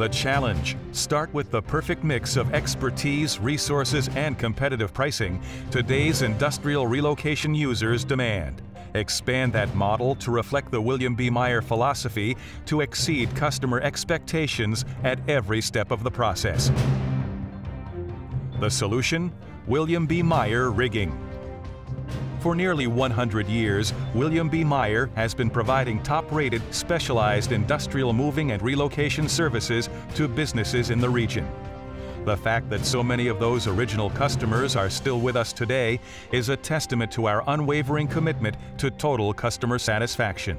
The challenge: start with the perfect mix of expertise, resources, and competitive pricing today's industrial relocation users demand. Expand that model to reflect the William B. Meyer philosophy to exceed customer expectations at every step of the process. The solution? William B. Meyer Rigging. For nearly 100 years, William B. Meyer has been providing top-rated, specialized industrial moving and relocation services to businesses in the region. The fact that so many of those original customers are still with us today is a testament to our unwavering commitment to total customer satisfaction.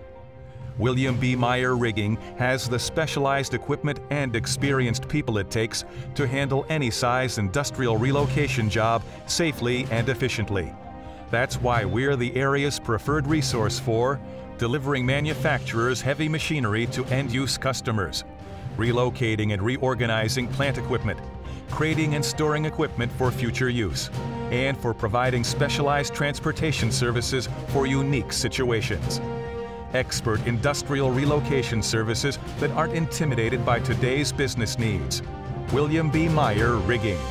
William B. Meyer Rigging has the specialized equipment and experienced people it takes to handle any size industrial relocation job safely and efficiently. That's why we're the area's preferred resource for delivering manufacturers' heavy machinery to end-use customers, relocating and reorganizing plant equipment, crating and storing equipment for future use, and for providing specialized transportation services for unique situations. Expert industrial relocation services that aren't intimidated by today's business needs. William B. Meyer Rigging.